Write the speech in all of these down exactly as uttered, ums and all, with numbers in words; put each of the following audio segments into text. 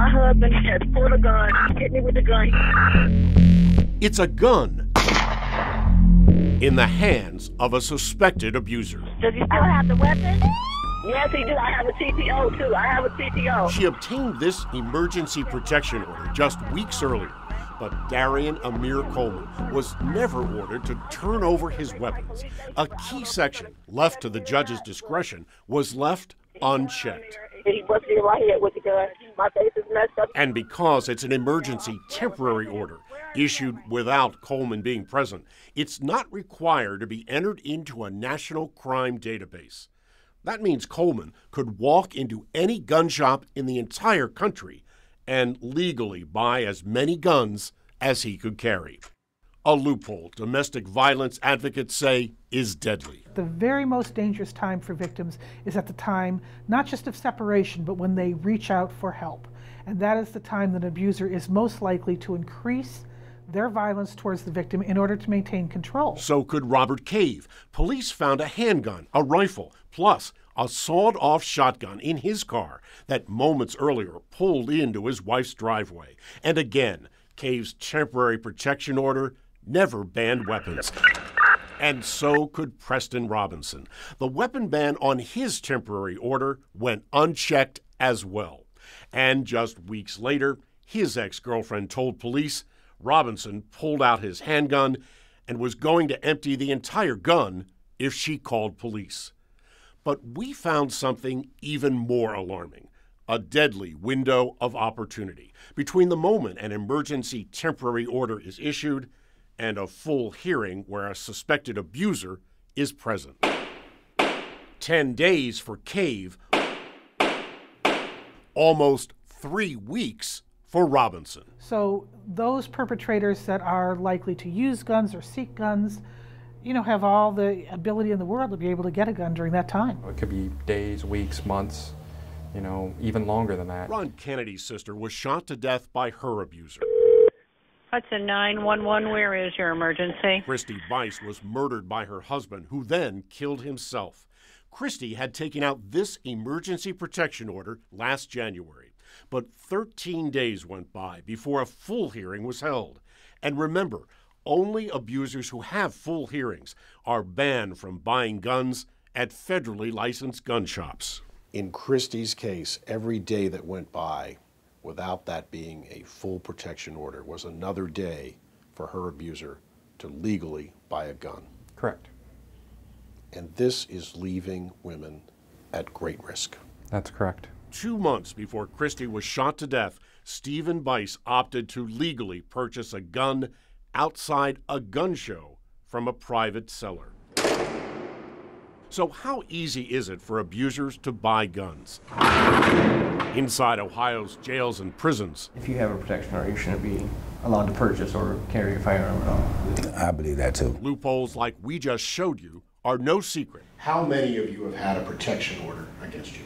My husband has pulled a gun, hit me with a gun. It's a gun in the hands of a suspected abuser. Does he still have the weapon? Yes, he do. I have a T P O, too. I have a T P O. She obtained this emergency protection order just weeks earlier, but Darian Amir Coleman was never ordered to turn over his weapons. A key section left to the judge's discretion was left unchecked. He was here right here with the gun. My face is messed up. And because it's an emergency temporary order issued without Coleman being present, it's not required to be entered into a national crime database. That means Coleman could walk into any gun shop in the entire country and legally buy as many guns as he could carry. A loophole domestic violence advocates say is deadly. The very most dangerous time for victims is at the time, not just of separation, but when they reach out for help. And that is the time that an abuser is most likely to increase their violence towards the victim in order to maintain control. So could Robert Cave. Police found a handgun, a rifle, plus a sawed-off shotgun in his car that moments earlier pulled into his wife's driveway. And again, Cave's temporary protection order never banned weapons. And so could Preston Robinson. The weapon ban on his temporary order went unchecked as well. And just weeks later, his ex-girlfriend told police Robinson pulled out his handgun and was going to empty the entire gun if she called police. But we found something even more alarming, a deadly window of opportunity between the moment an emergency temporary order is issued and a full hearing where a suspected abuser is present. Ten days for Cave, almost three weeks for Robinson. So those perpetrators that are likely to use guns or seek guns, you know, have all the ability in the world to be able to get a gun during that time. It could be days, weeks, months, you know, even longer than that. Ron Kennedy's sister was shot to death by her abuser. Hudson nine one one, where is your emergency? Christy Bice was murdered by her husband, who then killed himself. Christy had taken out this emergency protection order last January. But thirteen days went by before a full hearing was held. And remember, only abusers who have full hearings are banned from buying guns at federally licensed gun shops. In Christie's case, every day that went by without that being a full protection order was another day for her abuser to legally buy a gun. Correct. And this is leaving women at great risk. That's correct. Two months before Christy was shot to death, Stephen Bice opted to legally purchase a gun outside a gun show from a private seller. So how easy is it for abusers to buy guns inside Ohio's jails and prisons? If you have a protection order, you shouldn't be allowed to purchase or carry a firearm at all. I believe that too. Loopholes like we just showed you are no secret. How many of you have had a protection order against you?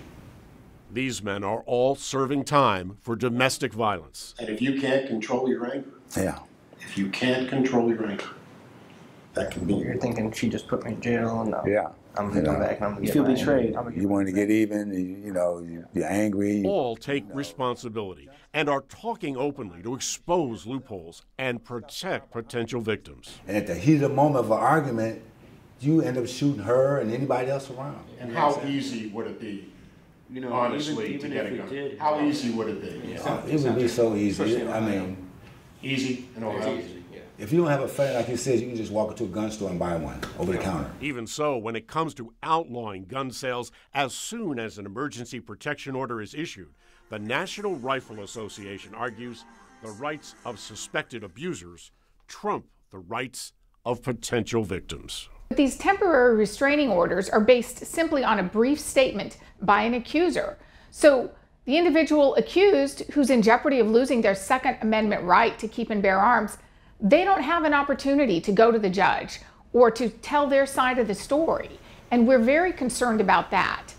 These men are all serving time for domestic violence. And if you can't control your anger, yeah. If you can't control your anger, that can be. You're thinking she just put me in jail, and no. Yeah, I'm gonna come back and I'm gonna. You feel betrayed. You want to get even. You know, you're angry. All take responsibility and are talking openly to expose loopholes and protect potential victims. And at the heat of the moment of an argument, you end up shooting her and anybody else around. And how easy would it be? You know, honestly, even, even to get a gun. Did, how easy would it be? Yeah. Oh, it would be so easy. I mean, easy and all that. Yeah. If you don't have a fight, like you said, you can just walk into a gun store and buy one over the counter. Even so, when it comes to outlawing gun sales, as soon as an emergency protection order is issued, the National Rifle Association argues the rights of suspected abusers trump the rights of potential victims. But these temporary restraining orders are based simply on a brief statement by an accuser. So the individual accused, who's in jeopardy of losing their Second Amendment right to keep and bear arms, they don't have an opportunity to go to the judge or to tell their side of the story. And we're very concerned about that.